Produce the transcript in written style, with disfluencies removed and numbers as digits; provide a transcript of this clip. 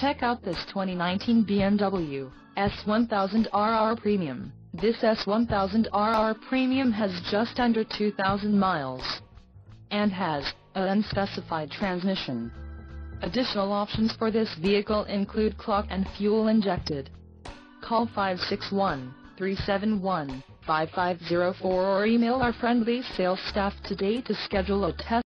Check out this 2019 BMW S1000RR Premium. This S1000RR Premium has just under 2,000 miles and has an unspecified transmission. Additional options for this vehicle include clock and fuel injected. Call 561-371-5504 or email our friendly sales staff today to schedule a test.